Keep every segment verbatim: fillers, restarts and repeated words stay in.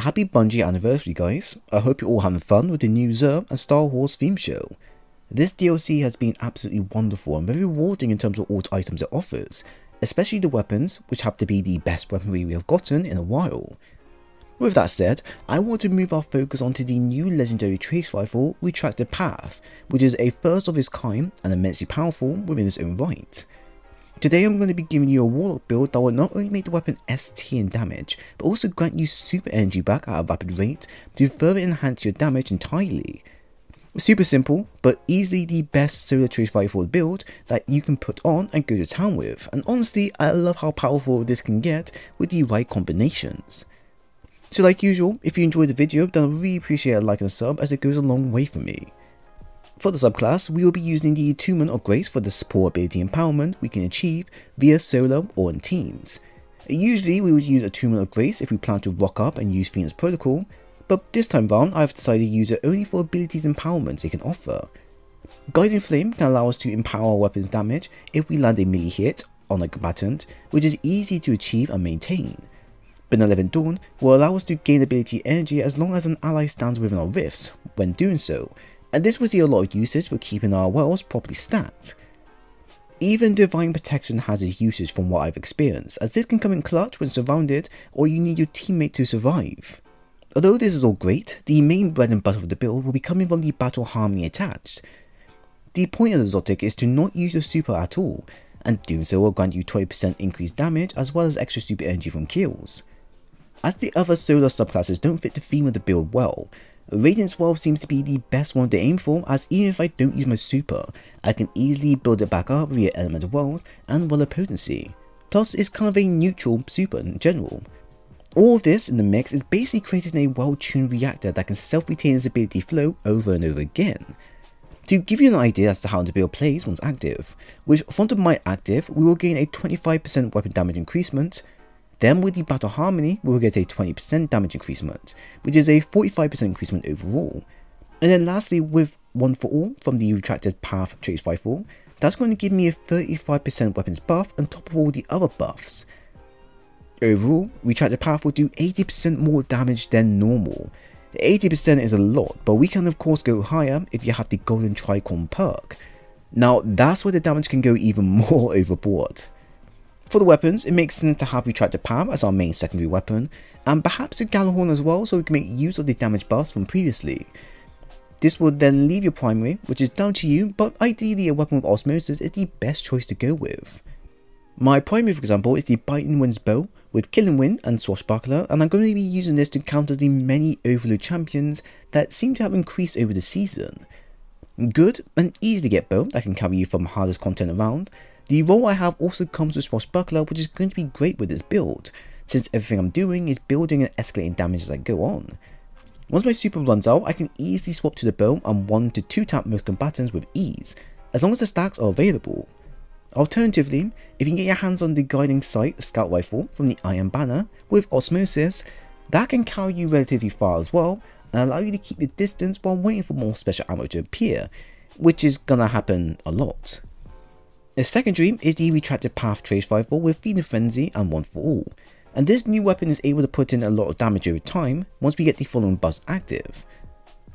happy Bungie anniversary, guys. I hope you're all having fun with the new Xur and Star Wars theme show. This D L C has been absolutely wonderful and very rewarding in terms of all the items it offers, especially the weapons, which have to be the best weaponry we have gotten in a while. With that said, I want to move our focus onto the new legendary Trace Rifle, Retraced Path, which is a first of its kind and immensely powerful within its own right. Today I'm going to be giving you a Warlock build that will not only make the weapon S T in damage, but also grant you super energy back at a rapid rate to further enhance your damage entirely. Super simple, but easily the best solo Trace Rifle build that you can put on and go to town with, and honestly I love how powerful this can get with the right combinations. So like usual, if you enjoyed the video, then I really appreciate a like and a sub, as it goes a long way for me. For the subclass, we will be using the Attunement of Grace for the support ability empowerment we can achieve via solo or in teams. Usually we would use Attunement of Grace if we plan to rock up and use Phoenix Protocol, but this time round I have decided to use it only for abilities empowerment it can offer. Guiding Flame can allow us to empower our weapons damage if we land a melee hit on a combatant, which is easy to achieve and maintain. Benevolent Dawn will allow us to gain ability energy as long as an ally stands within our rifts when doing so, and this will see a lot of usage for keeping our wells properly stacked. Even Divine Protection has its usage from what I've experienced, as this can come in clutch when surrounded or you need your teammate to survive. Although this is all great, the main bread and butter of the build will be coming from the Battle Harmony attached. The point of the Exotic is to not use your super at all, and doing so will grant you twenty percent increased damage as well as extra super energy from kills. As the other solo subclasses don't fit the theme of the build well, Radiance Well seems to be the best one to aim for, as even if I don't use my super, I can easily build it back up via Elemental Worlds and Well of Potency, plus it's kind of a neutral super in general. All of this in the mix is basically creating a well-tuned reactor that can self-retain its ability flow over and over again. To give you an idea as to how the build plays once active, with Font of Might active we will gain a twenty-five percent weapon damage increasement. Then with the Battle Harmony, we will get a twenty percent damage increasement, which is a forty-five percent increasement overall. And then lastly, with One For All from the Retraced Path Trace Rifle, that's going to give me a thirty-five percent weapons buff on top of all the other buffs. Overall, Retraced Path will do eighty percent more damage than normal. eighty percent is a lot, but we can of course go higher if you have the Golden Tricorn perk. Now that's where the damage can go even more overboard. For the weapons, it makes sense to have Retraced Path as our main secondary weapon, and perhaps a Gjallarhorn as well, so we can make use of the damage buffs from previously. This will then leave your primary, which is down to you, but ideally a weapon with Osmosis is the best choice to go with. My primary, for example, is the Biting Winds bow with Killing Wind and Swashbuckler, and I'm going to be using this to counter the many overload champions that seem to have increased over the season. Good and easy to get bow that can carry you from hardest content around. The role I have also comes with Swashbuckler, which is going to be great with this build, since everything I'm doing is building and escalating damage as I go on. Once my super runs out, I can easily swap to the bow and one to two tap most combatants with ease, as long as the stacks are available. Alternatively, if you can get your hands on the Guiding Sight Scout Rifle from the Iron Banner with Osmosis, that can carry you relatively far as well, and allow you to keep your distance while waiting for more special ammo to appear, which is gonna happen a lot. The secondary is the Retraced Path Trace Rifle with Phoenix Frenzy and One For All, and this new weapon is able to put in a lot of damage over time once we get the following buffs active.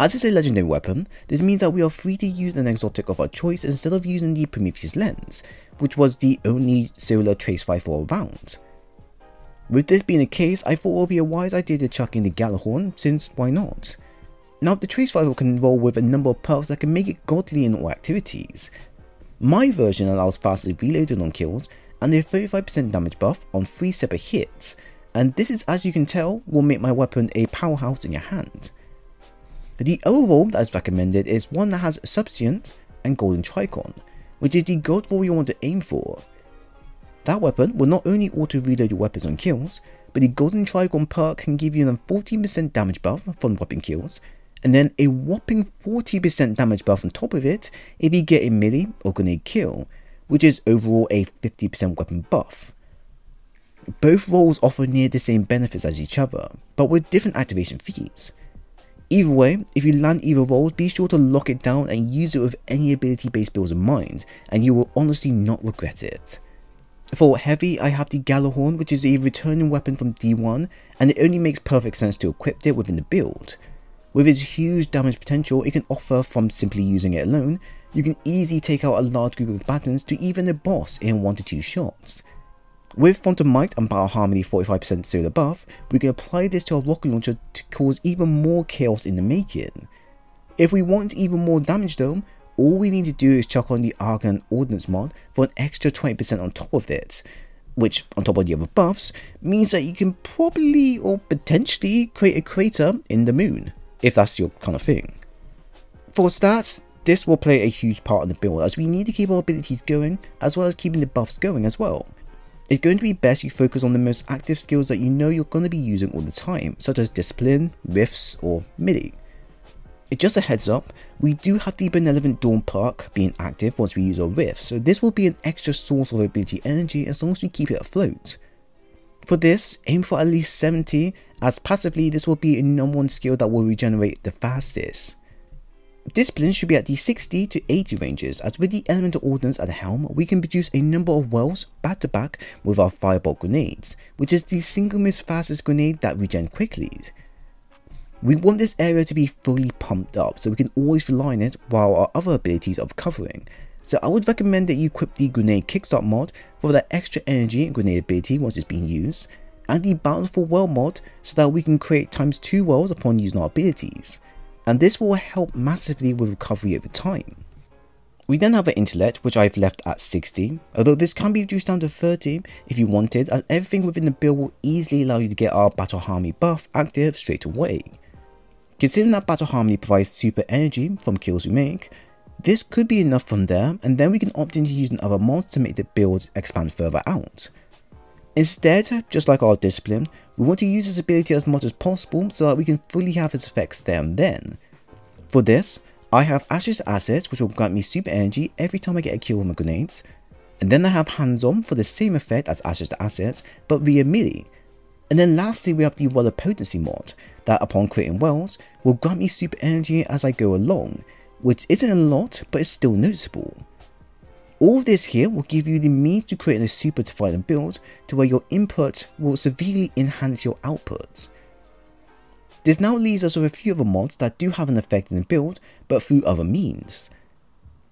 As it's a legendary weapon, this means that we are free to use an exotic of our choice instead of using the Prometheus Lens, which was the only solar Trace Rifle around. With this being the case, I thought it would be a wise idea to chuck in the Gjallarhorn, since why not? Now the Trace Rifle can roll with a number of perks that can make it godly in all activities. My version allows faster reloading on kills and a thirty-five percent damage buff on three separate hits, and this is, as you can tell, will make my weapon a powerhouse in your hand. The other role that is recommended is one that has Substance and Golden Tricorn, which is the god role you want to aim for. That weapon will not only auto reload your weapons on kills, but the Golden Tricorn perk can give you a fourteen percent damage buff from weapon kills, and then a whopping forty percent damage buff on top of it if you get a melee or grenade kill, which is overall a fifty percent weapon buff. Both roles offer near the same benefits as each other, but with different activation fees. Either way, if you land either roles, be sure to lock it down and use it with any ability based builds in mind, and you will honestly not regret it. For heavy, I have the Gjallarhorn, which is a returning weapon from D one, and it only makes perfect sense to equip it within the build. With its huge damage potential it can offer from simply using it alone, you can easily take out a large group of combatants to even a boss in one to two shots. With Font of Might and Battle Harmony forty-five percent solar buff, we can apply this to our rocket launcher to cause even more chaos in the making. If we want even more damage though, all we need to do is chuck on the Arcane Ordnance mod for an extra twenty percent on top of it, which on top of the other buffs means that you can probably or potentially create a crater in the moon, if that's your kind of thing. For stats, this will play a huge part in the build as we need to keep our abilities going as well as keeping the buffs going as well. It's going to be best you focus on the most active skills that you know you're going to be using all the time, such as Discipline, Rifts or MIDI. Just a heads up, we do have the Benevolent Dawn perk being active once we use our Rift, so this will be an extra source of ability energy as long as we keep it afloat. For this, aim for at least seventy, as passively this will be a number one skill that will regenerate the fastest. Discipline should be at the sixty to eighty ranges, as with the Elemental Ordnance at the helm, we can produce a number of wells back to back with our Firebolt grenades, which is the single most fastest grenade that regen quickly. We want this area to be fully pumped up so we can always rely on it while our other abilities are recovering, so I would recommend that you equip the Grenade Kickstart mod for that extra energy and grenade ability once it's been used, and the Bountiful Well mod so that we can create times two wells upon using our abilities, and this will help massively with recovery over time. We then have an Intellect, which I've left at sixty, although this can be reduced down to thirty if you wanted, as everything within the build will easily allow you to get our Battle Harmony buff active straight away. Considering that Battle Harmony provides super energy from kills we make, this could be enough from there, and then we can opt into using other mods to make the build expand further out. Instead, just like our Discipline, we want to use this ability as much as possible so that we can fully have its effects there and then. For this, I have Ashes to Assets, which will grant me super energy every time I get a kill with my grenades, and then I have Hands On for the same effect as Ashes to Assets but via melee. And then lastly we have the Well of Potency mod, that upon creating wells will grant me super energy as I go along, which isn't a lot but is still noticeable. All of this here will give you the means to create a super defined build to where your input will severely enhance your output. This now leaves us with a few other mods that do have an effect in the build but through other means.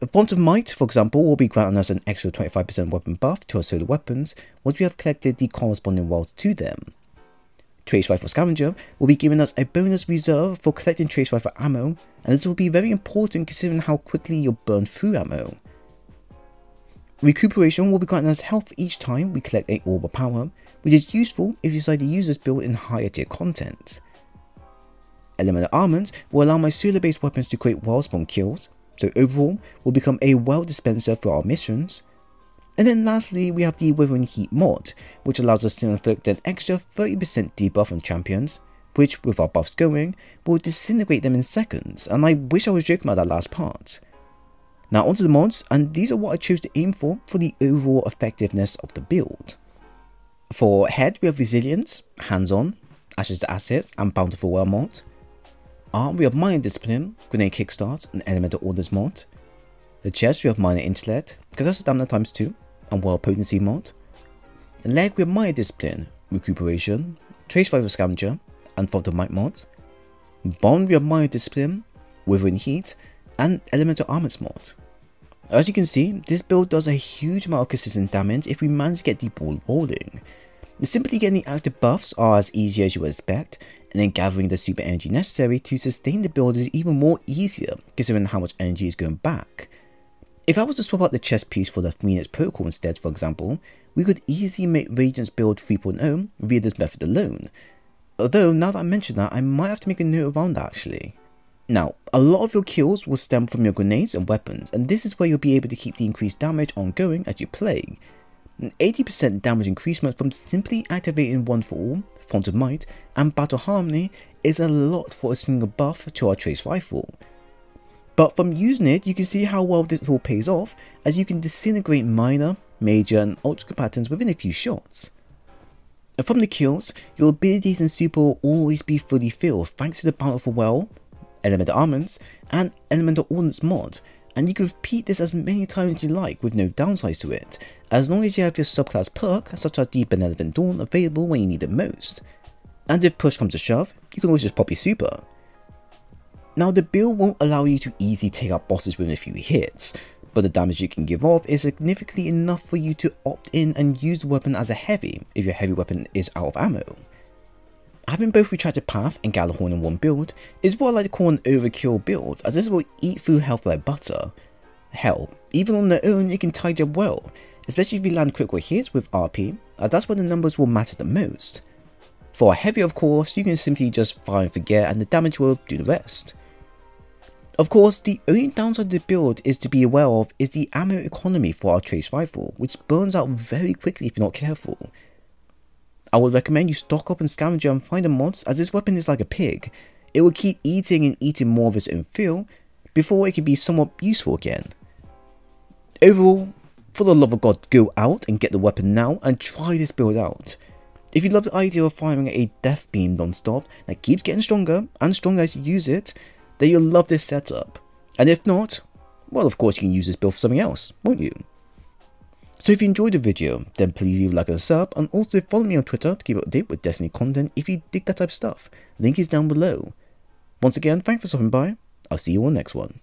The Font of Might, for example, will be granting us an extra twenty-five percent weapon buff to our solo weapons once we have collected the corresponding wells to them. Trace Rifle Scavenger will be giving us a bonus reserve for collecting Trace Rifle ammo, and this will be very important considering how quickly you'll burn through ammo. Recuperation will be granting us health each time we collect an orb of power, which is useful if you decide to use this build in higher tier content. Elemental Armaments will allow my solar based weapons to create wild spawn kills, so overall will become a well dispenser for our missions. And then lastly we have the Withering Heat mod, which allows us to inflict an extra thirty percent debuff on champions, which with our buffs going will disintegrate them in seconds, and I wish I was joking about that last part. Now onto the mods, and these are what I chose to aim for for the overall effectiveness of the build. For head we have Resilience, Hands On, Ashes to Assets and Bountiful Well mod. Arm we have Minor Discipline, Grenade Kickstart and Elemental Ordnance mod. The chest we have Minor Intellect, Concussive Stamina times two, and Well Potency mod. The leg we have Minor Discipline, Recuperation, Trace Rifle Scavenger, and Font of Might mod. Bond we have Minor Discipline, Withering Heat, and Elemental Armaments mod. As you can see, this build does a huge amount of consistent damage if we manage to get the ball rolling. Simply getting the active buffs are as easy as you would expect, and then gathering the super energy necessary to sustain the build is even more easier considering how much energy is going back. If I was to swap out the chest piece for the Phoenix Protocol instead, for example, we could easily make Radiance build three point oh via this method alone, although now that I mention that I might have to make a note around that actually. Now a lot of your kills will stem from your grenades and weapons, and this is where you'll be able to keep the increased damage ongoing as you play. An eighty percent damage increasement from simply activating One For All, Font of Might and Battle Harmony is a lot for a single buff to our Trace Rifle. But from using it, you can see how well this all pays off, as you can disintegrate minor, major and ultra combatants within a few shots. And from the kills, your abilities and super will always be fully filled thanks to the Bountiful Well, Elemental Armaments and Elemental Ordnance mod, and you can repeat this as many times as you like with no downsides to it, as long as you have your subclass perk such as the Benevolent Dawn available when you need it most. And if push comes to shove, you can always just pop your super. Now the build won't allow you to easily take out bosses within a few hits, but the damage you can give off is significantly enough for you to opt in and use the weapon as a heavy if your heavy weapon is out of ammo. Having both Retraced Path and Gjallarhorn in one build is what I like to call an overkill build, as this will eat through health like butter. Hell, even on their own it can tidy up well, especially if you land critical hits with R P, as that's where the numbers will matter the most. For a heavy of course, you can simply just fire and forget and the damage will do the rest. Of course, the only downside to the build is to be aware of is the ammo economy for our Trace Rifle, which burns out very quickly if you're not careful. I would recommend you stock up on Scavenger and find the mods, as this weapon is like a pig. It will keep eating and eating more of its own fuel before it can be somewhat useful again. Overall, for the love of God, go out and get the weapon now and try this build out. If you love the idea of firing a death beam non-stop that keeps getting stronger and stronger as you use it, then you'll love this setup, and if not, well of course you can use this build for something else, won't you? So if you enjoyed the video, then please leave a like and a sub, and also follow me on Twitter to keep up to date with Destiny content if you dig that type of stuff. Link is down below. Once again, thanks for stopping by, I'll see you on the next one.